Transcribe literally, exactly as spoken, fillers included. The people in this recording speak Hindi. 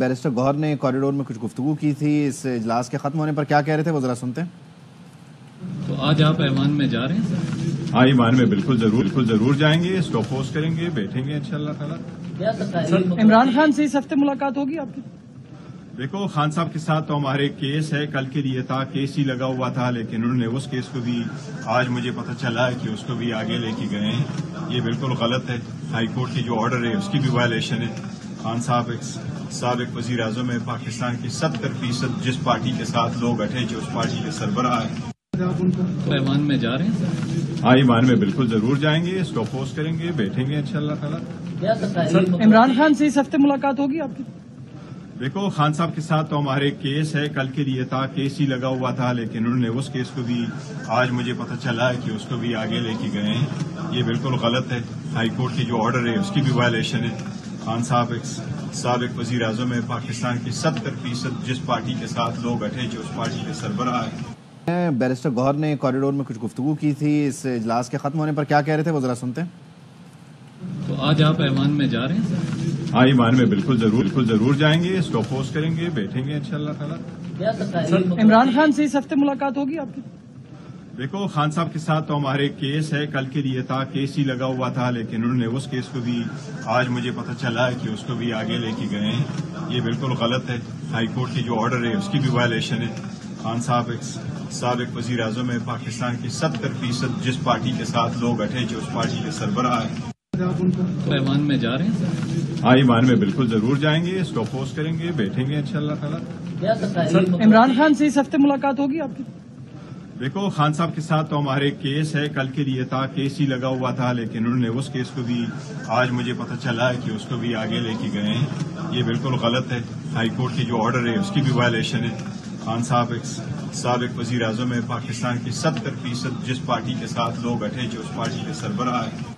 बैरिस्टर गौहर ने कॉरिडोर में कुछ गुफ्तगू की थी, इस इजलास के खत्म होने पर क्या कह रहे थे वो जरा सुनते हैं। तो आज आप ऐमान में जा रहे हैं? हाँ, ऐमान में बिल्कुल जरूर बिल्कुल जरूर जाएंगे, स्टॉप पोस्ट करेंगे, बैठेंगे इंशाल्लाह ताला। इमरान खान से इस हफ्ते मुलाकात होगी आपकी? देखो, खान साहब के साथ तो हमारे केस है, कल के लिए था, केस ही लगा हुआ था, लेकिन उन्होंने उस केस को भी आज मुझे पता चला कि उसको भी आगे लेके गए हैं। ये बिल्कुल गलत है, हाईकोर्ट की जो ऑर्डर है उसकी भी वायलेशन है। खान साहब एक साबिक वज़ीर-ए-आज़म है, पाकिस्तान की सत्तर फीसद जिस पार्टी के साथ लोग अटे जो उस पार्टी के सरबराह है। तो ऐमान में जा रहे हैं? हाँ, ऐमान में बिल्कुल जरूर जाएंगे, स्टॉप पोस्ट करेंगे, बैठेंगे इंशाल्लाह ताला। इमरान खान से इस हफ्ते मुलाकात होगी आपकी? देखो, खान साहब के साथ तो हमारे केस है, कल के लिए था, केस ही लगा हुआ था, लेकिन उन्होंने उस केस को भी आज मुझे पता चला कि उसको भी आगे लेके गए हैं। ये बिल्कुल गलत है, हाईकोर्ट की जो ऑर्डर है उसकी भी वायलेशन है। खान साहब एक साबिक वज़ीर-ए-आज़म है, पाकिस्तान की सत्तर फीसद जिस पार्टी के साथ लोग अटे जो उस पार्टी के सरबराह है। बैरिस्टर गौहर ने कॉरिडोर में कुछ गुफ्तगू की थी, इस इजलास के खत्म होने पर क्या कह रहे थे वो जरा सुनते हैं। तो आज आप ऐमान में जा रहे हैं? हाँ, ऐमान में बिल्कुल जरूर बिल्कुल जरूर जाएंगे, स्टॉप पोस्ट करेंगे, बैठेंगे इंशाल्लाह ताला। इमरान खान से इस हफ्ते मुलाकात होगी आपकी? देखो, खान साहब के साथ तो हमारे केस है, कल के लिए था, केस ही लगा हुआ था, लेकिन उन्होंने उस केस को भी आज मुझे पता चला कि उसको भी आगे लेके गए हैं। ये बिल्कुल गलत है, हाईकोर्ट की जो ऑर्डर है उसकी भी वायलेशन है। खान साहब एक साबिक वज़ीर-ए-आज़म है, पाकिस्तान की सत्तर फीसद जिस पार्टी के साथ लोग अटे जो उस पार्टी के सरबराह है। तो ऐमान में जा रहे हैं? हाँ, ऐमान में बिल्कुल जरूर जाएंगे, स्टॉप पोस्ट करेंगे, बैठेंगे इंशाल्लाह ताला। इमरान खान से इस हफ्ते मुलाकात होगी आपकी? देखो, खान साहब के साथ तो हमारे केस है, कल के लिए था, केस ही लगा हुआ था, लेकिन उन्होंने उस केस को भी आज मुझे पता चला कि उसको भी आगे लेके गए हैं। ये बिल्कुल गलत है, हाईकोर्ट की जो ऑर्डर है उसकी भी वायलेशन है। खान साहब एक साबिक वज़ीर-ए-आज़म है, पाकिस्तान की सत्तर फीसद जिस पार्टी के साथ लोग अटे जो उस पार्टी के सरबराह है।